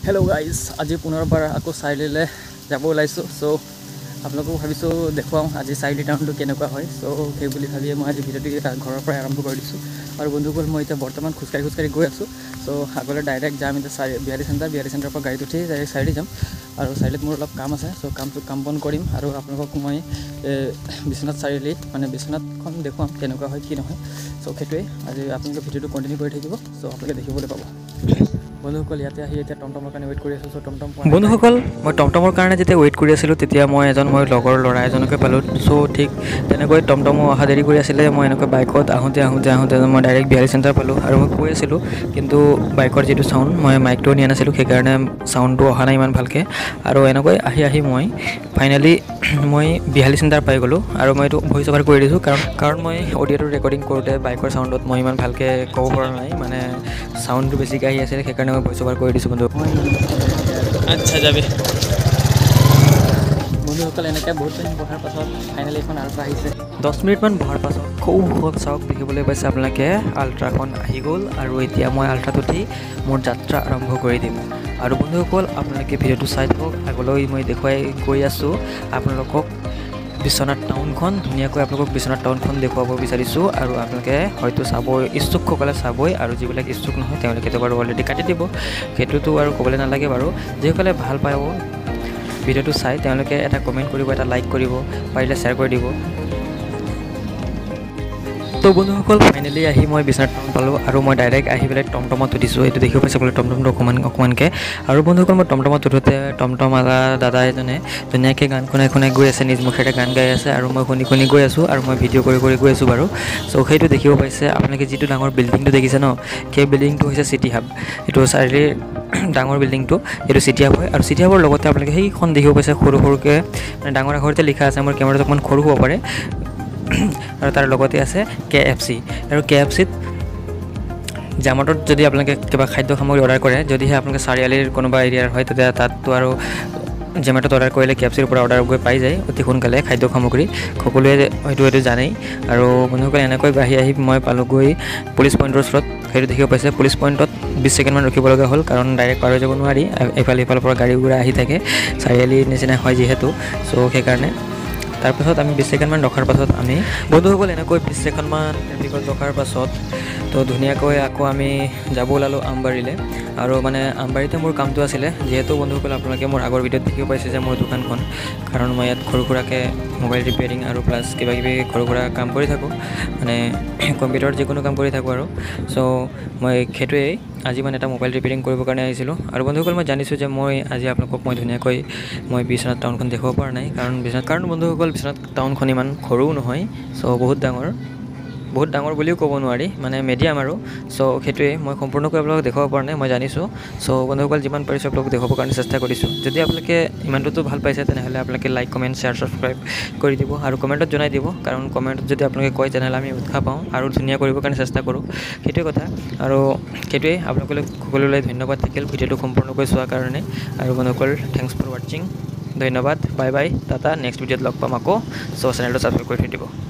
Hello guys, aji punorbar aku sailile jabo laisu, so apnaloko bhabisu dekhuam aji sail town to kenekua hoy, so kei boli bhabi moi aji video ti ghoror pora arambo kori disu aru bondhukol moi eta bortoman khuskai goi asu, so agole direct jam eta bihari center pa gari uthi direct sail jam aru sailet mor olop kam ase, so kam bon korim aru apnaloko moi Biswanath sailile mane Biswanath kon dekhuam kenekua hoy ki nohoy, so khetue aji apnaloko video to continue kori thakibo, so apnaloke dekhibole pabo. বন্ধুসকল ইয়াতে আহি এটা টমটমৰ কাৰণে wait কৰি আছো, so টমটম পোৱা নাই। বন্ধুসকল মই টমটমৰ কাৰণে যেতিয়া ওয়েট কৰি আছিলো তেতিয়া মই এজন মই লগৰ লৰা এজনকে পালো, সো ঠিক তেনেকৈ টমটমো অহা দেৰি কৰি আছিলে, মই এনেকৈ বাইকত আহোঁতে মই ডাইৰেক্ট বিহাৰী চেণ্টাৰ পালোঁ আৰু মই কৈ আছিলো কিন্তু বাইকৰ যেটো সাউণ্ড মই মাইকটো নিয়া নাছিলোঁ, সেইকাৰণে সাউণ্ডটো অহা নাই ইমান ভালকৈ, আৰু এনেকৈ আহি মই ফাইনেলি মই বিহাৰী চেণ্টাৰ পাই গ'লোঁ আৰু মই এইটো ভইচ অভাৰ কৰি দিছোঁ কাৰণ মই অডিঅ'টো ৰেকৰ্ডিং কৰোঁতে বাইকৰ সাউণ্ডত মই ইমান ভালকৈ ক'ব পৰা নাই, মানে সাউণ্ডটো বেছিকৈ আহি আছিলে সেইকাৰণে अच्छा जाबे বন্ধুসকল এনেকৈ বহুত দিন বহাৰ পাছত ফাইনেলি এখন আল্ট্ৰা আহিছে। 10 মিনিটমান বহাৰ পাছত খুব ভাল চাওক দেখিবলৈ পাইছে আপোনালোকে আল্ট্ৰাখন আহি গ'ল আৰু এতিয়া মই আল্ট্ৰাটো দি মোৰ যাত্ৰা আৰম্ভ কৰি দিম। আৰু বন্ধুসকল আপোনালোকে ভিডিঅ'টো চাই থাকক, আগলৈ মই দেখুৱাই গৈ আছোঁ আপোনালোকক Biswanath টাউনখন ধুনীয়াকৈ আপোনালোকক Biswanath টাউনখন দেখুৱাব বিচাৰিছোঁ, আৰু আপোনালোকে হয়তো চাব ইচ্ছুকসকলে চাবই আৰু যিবিলাক ইচ্ছুক নহয় তেওঁলোকেতো বাৰু অলৰেডি কাটি দিব, সেইটোতো আৰু ক'বলৈ নালাগে বাৰু। যিসকলে ভাল পাব ভিডিঅ'টো চাই তেওঁলোকে এটা কমেণ্ট কৰিব, এটা লাইক কৰিব, পাৰিলে শ্বেয়াৰ কৰি দিব। তো বন্ধুসকল ফাইনেলি আহি মই Biswanath টাউন পালোঁ আৰু মই ডাইৰেক্ট আহি পেলাই টমটমত উঠিছোঁ, এইটো দেখিব পাইছে বোলে টমটমটো অকণমানকৈ। আৰু বন্ধুসকল মই টমটমত উঠোঁতে টমটম দাদা এজনে ধুনীয়াকৈ গান শুনাই গৈ আছে, নিজ মুখেৰে গান গাই আছে আৰু মই শুনি গৈ আছোঁ আৰু মই ভিডিঅ' কৰি গৈ আছোঁ বাৰু। চ' সেইটো দেখিব পাইছে আপোনালোকে যিটো ডাঙৰ বিল্ডিংটো দেখিছে ন, সেই বিল্ডিংটো হৈছে চিটি হাব, এইটো চাৰিআলিৰ ডাঙৰ বিল্ডিংটো এইটো চিটি হাব হয়। আৰু চিটি হাবৰ লগতে আপোনালোকে সেইখন দেখিব পাইছে সৰুকৈ মানে ডাঙৰতে লিখা আছে, মোৰ কেমেৰাটো অকণমান সৰু হ'ব পাৰে, আৰু তাৰ লগতে আছে KFC, আৰু KFCত জামাটোত যদি আপোনালোকে কিবা খাদ্য সামগ্ৰী অৰ্ডাৰ কৰে, যদিহে আপোনালোকে চাৰিআলিৰ কোনোবা এৰিয়াৰ হয় তেতিয়া তাততো আৰু জেমেটত অৰ্ডাৰ কৰিলে KFCৰ পৰা অৰ্ডাৰ গৈ পাই যায় অতি সোনকালে খাদ্য সামগ্ৰী, সকলোৱে এইটো জানেই। আৰু বন্ধুসকলে এনেকৈ আহি মই পালোঁগৈ পুলিচ পইণ্টৰ ওচৰত, সেইটো দেখিব পাইছে পুলিচ পইণ্টত 20 ছেকেণ্ডমান ৰখিব লগা হ'ল কাৰণ ডাইৰেক্ট পাৰ হৈ যাব নোৱাৰি, এইফালৰ পৰা গাড়ী ঘোৰা আহি থাকে চাৰিআলিৰ নিচিনা হয় যিহেতু, চ' সেইকাৰণে তাৰপাছত আমি 20 ছেকেণ্ডমান ৰখাৰ পাছত আমি বন্ধুসকল এনেকৈ 20 ছেকেণ্ডমান ট্ৰেফিকত ৰখাৰ পাছত তো ধুনীয়াকৈ আকৌ আমি যাব ওলালোঁ আমবাৰীলৈ, আৰু মানে আমবাৰীতে মোৰ কামটো আছিলে যিহেতু বন্ধুসকল আপোনালোকে মোৰ আগৰ ভিডিঅ'ত দেখিব পাইছে যে মোৰ দোকানখন, কাৰণ মই ইয়াত সৰু সুৰাকৈ মোবাইল ৰিপেয়াৰিং আৰু প্লাছ কিবাকিবি সৰু সুৰা কাম কৰি থাকোঁ, মানে কম্পিউটাৰত যিকোনো কাম কৰি থাকোঁ আৰু। চ' মই সেইটোৱেই আজি মানে এটা মোবাইল ৰিপেয়াৰিং কৰিবৰ কাৰণে আহিছিলোঁ। আৰু বন্ধুসকল মই জানিছোঁ যে মই আজি আপোনালোকক মই ধুনীয়াকৈ মই Biswanath টাউনখন দেখাব পৰা নাই কাৰণ বন্ধুসকল Biswanath টাউনখন ইমান সৰুও নহয়, চ' বহুত ডাঙৰ বুলিও ক'ব নোৱাৰি, মানে মিডিয়াম আৰু। চ' সেইটোৱে মই সম্পূৰ্ণকৈ আপোনালোকক দেখাব পৰা নাই মই জানিছোঁ, চ' বন্ধুসকল যিমান পাৰিছোঁ আপোনালোকক দেখাবৰ কাৰণে চেষ্টা কৰিছোঁ। যদি আপোনালোকে ইমানটোতো ভাল পাইছে তেনেহ'লে আপোনালোকে লাইক কমেণ্ট শ্বেয়াৰ ছাবস্ক্ৰাইব কৰি দিব আৰু কমেণ্টত জনাই দিব, কাৰণ কমেণ্টত যদি আপোনালোকে কয় তেনেহ'লে আমি উৎসাহ পাওঁ আৰু ধুনীয়া কৰিবৰ কাৰণে চেষ্টা কৰোঁ, সেইটোৱে কথা। আৰু সেইটোৱে আপোনালোকলৈ সকলোলৈ ধন্যবাদ থাকিল ভিডিঅ'টো সম্পূৰ্ণকৈ চোৱাৰ কাৰণে, আৰু বন্ধুসকল থেংকছ ফৰ ৱাটচিং, ধন্যবাদ, বাই বাই টাটা, নেক্সট ভিডিঅ'ত লগ পাম আকৌ। চ' চেনেলটো ছাবস্ক্ৰাইব কৰি থৈ দিব।